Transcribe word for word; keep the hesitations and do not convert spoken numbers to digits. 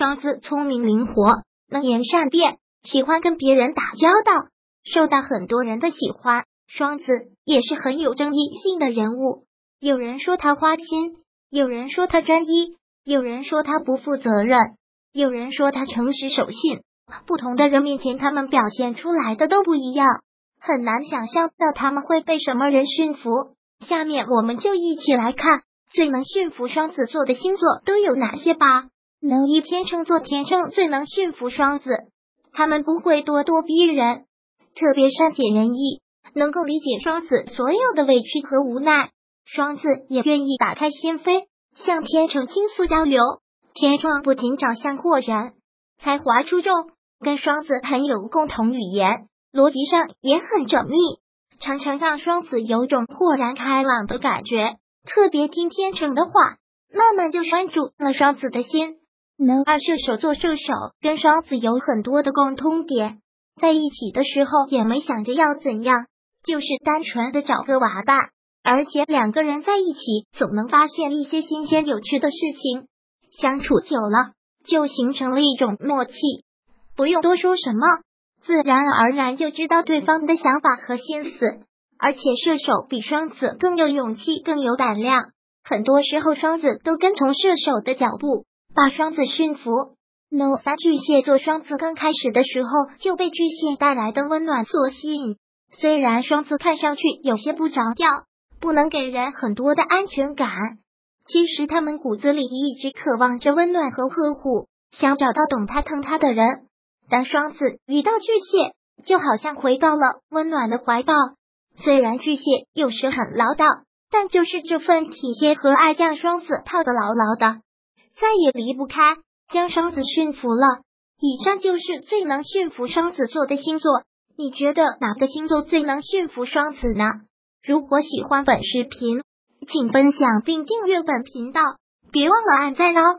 双子聪明灵活，能言善辩，喜欢跟别人打交道，受到很多人的喜欢。双子也是很有争议性的人物，有人说他花心，有人说他专一，有人说他不负责任，有人说他诚实守信。不同的人面前，他们表现出来的都不一样，很难想象到他们会被什么人驯服。下面我们就一起来看最能驯服双子座的星座都有哪些吧。能一天秤座天秤最能驯服双子，他们不会咄咄逼人，特别善解人意，能够理解双子所有的委屈和无奈。双子也愿意打开心扉，向天秤倾诉交流。天秤不仅长相过人，才华出众，跟双子很有共同语言，逻辑上也很缜密，常常让双子有种豁然开朗的感觉。特别听天秤的话，慢慢就拴住了双子的心。能二射手座射手跟双子有很多的共通点，在一起的时候也没想着要怎样，就是单纯的找个玩伴，而且两个人在一起总能发现一些新鲜有趣的事情，相处久了就形成了一种默契，不用多说什么，自然而然就知道对方的想法和心思。而且射手比双子更有勇气，更有胆量，很多时候双子都跟从射手的脚步，把双子驯服。No 三巨蟹座双子刚开始的时候就被巨蟹带来的温暖所吸引，虽然双子看上去有些不着调，不能给人很多的安全感，其实他们骨子里一直渴望着温暖和呵护，想找到懂他疼他的人。但双子遇到巨蟹，就好像回到了温暖的怀抱，虽然巨蟹有时很唠叨，但就是这份体贴和爱将双子套得牢牢的，再也离不开，将双子驯服了。以上就是最能驯服双子座的星座，你觉得哪个星座最能驯服双子呢？如果喜欢本视频，请分享并订阅本频道，别忘了按赞哦！